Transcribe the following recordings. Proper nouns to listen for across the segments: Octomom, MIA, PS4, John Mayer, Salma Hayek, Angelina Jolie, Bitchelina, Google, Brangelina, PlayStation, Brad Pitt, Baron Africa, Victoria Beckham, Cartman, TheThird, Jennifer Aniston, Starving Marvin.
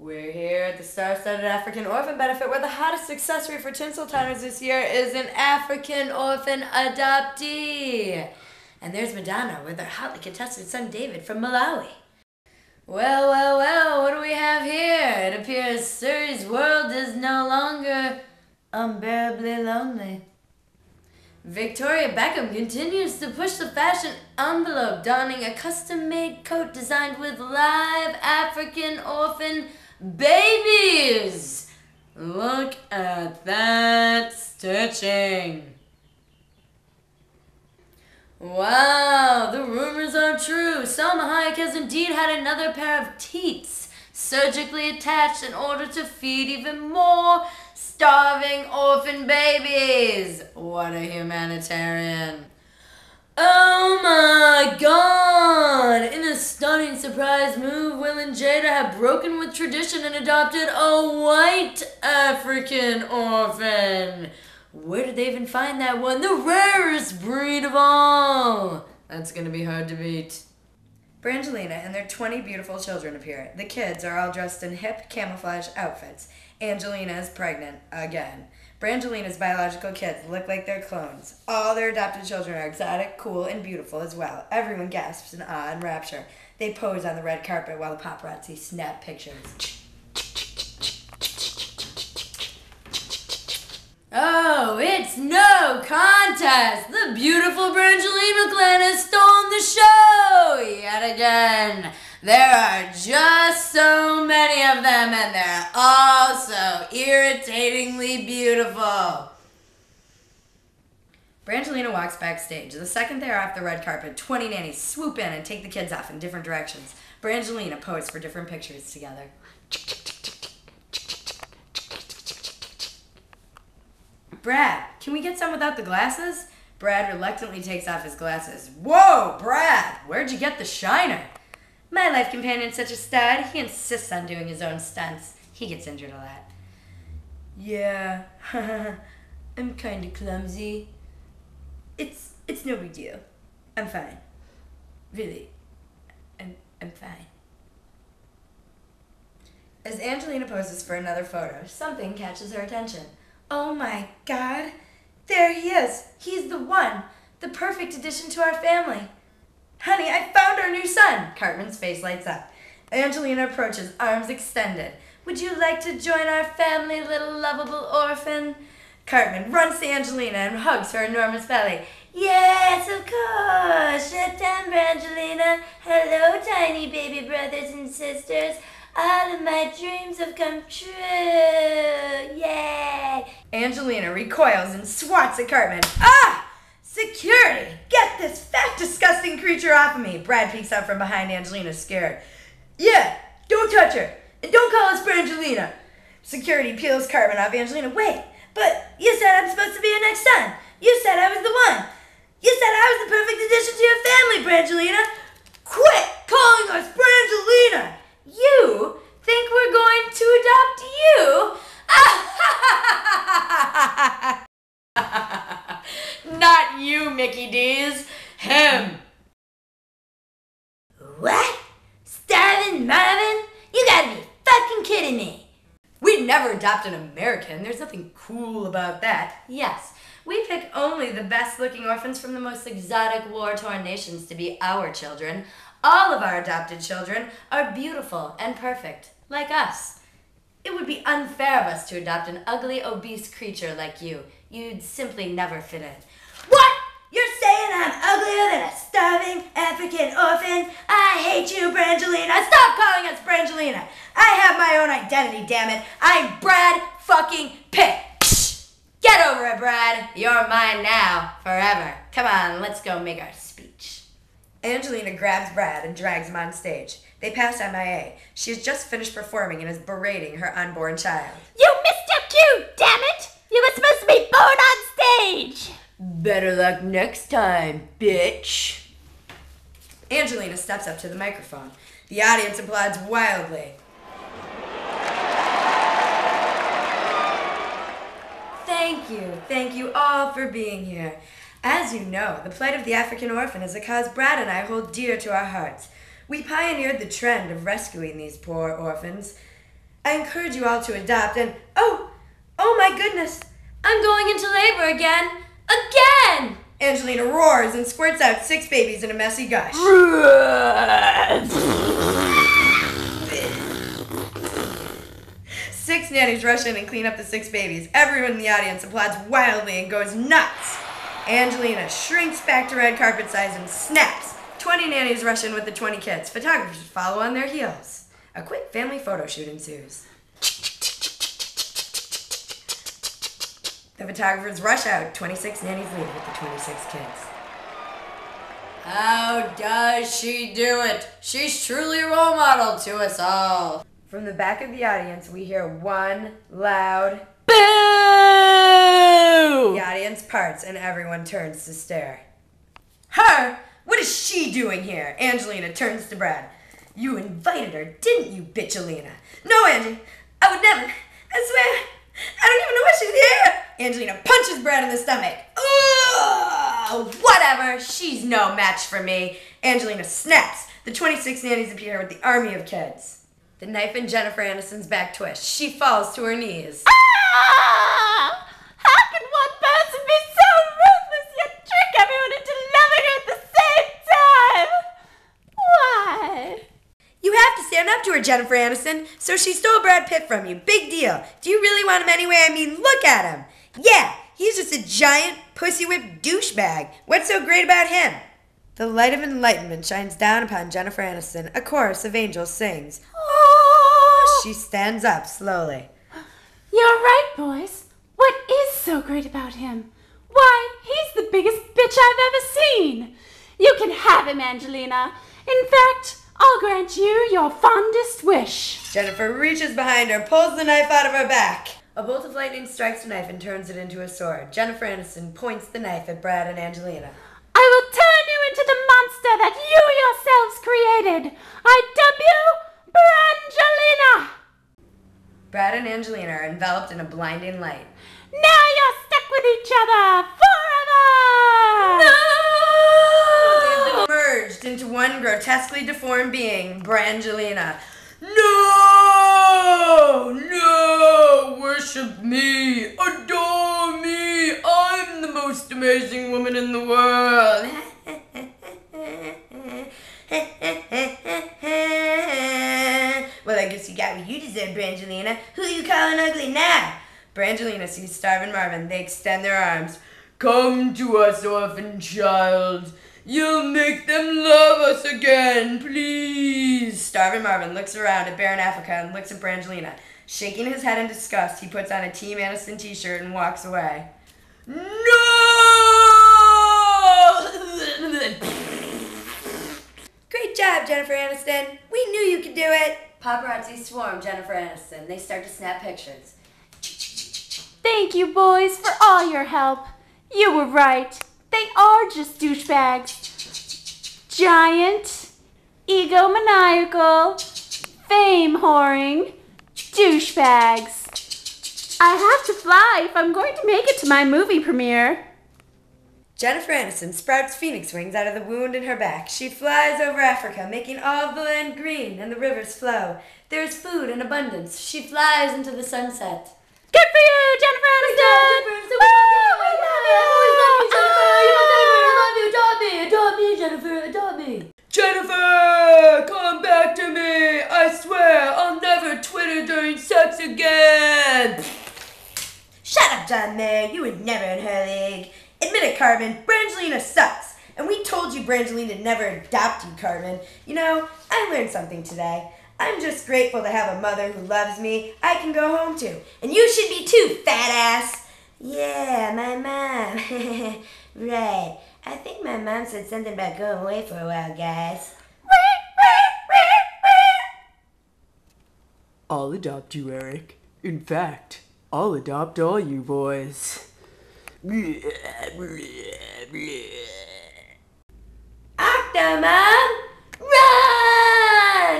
We're here at the Star-Studded African Orphan Benefit, where the hottest accessory for Tinseltowners this year is an African orphan adoptee. And there's Madonna with her hotly contested son David from Malawi. Well, well, well, what do we have here? It appears Suri's world is no longer unbearably lonely. Victoria Beckham continues to push the fashion envelope, donning a custom-made coat designed with live African orphan babies. Look at that stitching. Wow, the rumors are true. Salma Hayek has indeed had another pair of teats surgically attached in order to feed even more starving orphan babies. What a humanitarian. Oh my god! In a stunning surprise move, Will and Jada have broken with tradition and adopted a white African orphan. Where did they even find that one? The rarest breed of all! That's gonna be hard to beat. Brangelina and their 20 beautiful children appear. The kids are all dressed in hip camouflage outfits. Angelina is pregnant again. Brangelina's biological kids look like they're clones. All their adopted children are exotic, cool, and beautiful as well. Everyone gasps in awe and rapture. They pose on the red carpet while the paparazzi snap pictures. Oh, it's no contest! The beautiful Brangelina clan has stolen the show yet again. There are just so many of them, and they're all so irritatingly beautiful. Brangelina walks backstage. The second they are off the red carpet, 20 nannies swoop in and take the kids off in different directions. Brangelina poses for different pictures together. Brad, can we get some without the glasses? Brad reluctantly takes off his glasses. Whoa, Brad! Where'd you get the shiner? My life companion's such a stud. He insists on doing his own stunts. He gets injured a lot. Yeah, I'm kind of clumsy. It's no big deal. I'm fine. Really, I'm fine. As Angelina poses for another photo, something catches her attention. Oh my god, there he is. He's the one, the perfect addition to our family. Honey, I found our new son. Cartman's face lights up. Angelina approaches, arms extended. Would you like to join our family, little lovable orphan? Cartman runs to Angelina and hugs her enormous belly. Yes, of course. Shut down, Brangelina. Hello, tiny baby brothers and sisters. All of my dreams have come true. Yay! Angelina recoils and swats at Cartman. Ah! Security! Get this fat, disgusting creature off of me! Brad peeks out from behind Angelina, scared. Yeah! Don't touch her! And don't call us Brangelina! Security peels Cartman off Angelina. Wait! But you said I'm supposed to be your next son! You said I was the one! You said I was the perfect addition to your family, Brangelina! Quit calling us Brangelina! You think we're going to adopt you? Not you, Mickey D's. Him. What? Starving Marvin? You gotta be fucking kidding me. We'd never adopt an American. There's nothing cool about that. Yes, we pick only the best looking orphans from the most exotic war-torn nations to be our children. All of our adopted children are beautiful and perfect, like us. It would be unfair of us to adopt an ugly, obese creature like you. You'd simply never fit in. What? You're saying I'm uglier than a starving African orphan? I hate you, Brangelina. Stop calling us Brangelina. I have my own identity, damn it. I'm Brad fucking Pitt. Get over it, Brad. You're mine now, forever. Come on, let's go make our speech. Angelina grabs Brad and drags him on stage. They pass MIA. She has just finished performing and is berating her unborn child. You missed your cue, damn it! You were supposed to be born on stage! Better luck next time, bitch. Angelina steps up to the microphone. The audience applauds wildly. Thank you all for being here. As you know, the plight of the African orphan is a cause Brad and I hold dear to our hearts. We pioneered the trend of rescuing these poor orphans. I encourage you all to adapt and, oh my goodness, I'm going into labor again, again! Angelina roars and squirts out 6 babies in a messy gush. Six nannies rush in and clean up the 6 babies. Everyone in the audience applauds wildly and goes nuts. Angelina shrinks back to red carpet size and snaps. 20 nannies rush in with the 20 kids. Photographers follow on their heels. A quick family photo shoot ensues. The photographers rush out. 26 nannies leave with the 26 kids. How does she do it? She's truly a role model to us all. From the back of the audience, we hear one loud boo! The audience parts and everyone turns to stare. Her? What is she doing here? Angelina turns to Brad. You invited her, didn't you, Bitchelina? No, Angie. I would never. I swear. I don't even know why she's here. Angelina punches Brad in the stomach. Ugh! Whatever. She's no match for me. Angelina snaps. The 26 nannies appear with the army of kids. The knife in Jennifer Aniston's back twist. She falls to her knees. Ah! How can one person be so ruthless yet trick everyone into loving her at the same time? Why? You have to stand up to her, Jennifer Aniston. So she stole Brad Pitt from you. Big deal. Do you really want him anyway? I mean, look at him. Yeah, he's just a giant pussy-whipped douchebag. What's so great about him? The light of enlightenment shines down upon Jennifer Aniston. A chorus of angels sings. Oh! She stands up slowly. You're right, boys. What is so great about him? Why, he's the biggest bitch I've ever seen. You can have him, Angelina. In fact, I'll grant you your fondest wish. Jennifer reaches behind her, pulls the knife out of her back. A bolt of lightning strikes the knife and turns it into a sword. Jennifer Aniston points the knife at Brad and Angelina. I will turn you into the monster that you yourselves created. I dub you Brangelina. Brad and Angelina are enveloped in a blinding light. Now you're stuck with each other forever! No! They've merged into one grotesquely deformed being, Brangelina. No! No! Worship me! Adore me! I'm the most amazing woman in the world! Well, I guess you got what you deserve, Brangelina. Who you calling ugly now? Brangelina sees Starving Marvin. They extend their arms. Come to us, orphan child. You'll make them love us again, please. Starving Marvin looks around at Baron Africa and looks at Brangelina. Shaking his head in disgust, he puts on a Team Aniston t-shirt and walks away. No! Great job, Jennifer Aniston. We knew you could do it. Paparazzi swarm Jennifer Aniston. They start to snap pictures. Thank you, boys, for all your help. You were right. They are just douchebags. Giant, egomaniacal, fame-whoring douchebags. I have to fly if I'm going to make it to my movie premiere. Jennifer Aniston sprouts phoenix wings out of the wound in her back. She flies over Africa, making all the land green and the rivers flow. There is food in abundance. She flies into the sunset. Good for you, Jennifer Aniston! Jennifer, come back to me! I swear I'll never Twitter during sex again! Shut up, John Mayer. You were never in her league. Admit it, Cartman. Brangelina sucks. And we told you Brangelina never adopted Cartman. You know, I learned something today. I'm just grateful to have a mother who loves me I can go home to. And you should be too, fat ass! Yeah, my mom. Right. I think my mom said something about going away for a while, guys. I'll adopt you, Eric. In fact, I'll adopt all you boys. Octomom, run!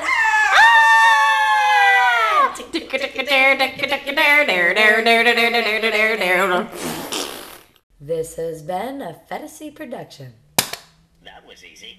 This has been a Fantasy production. That was easy.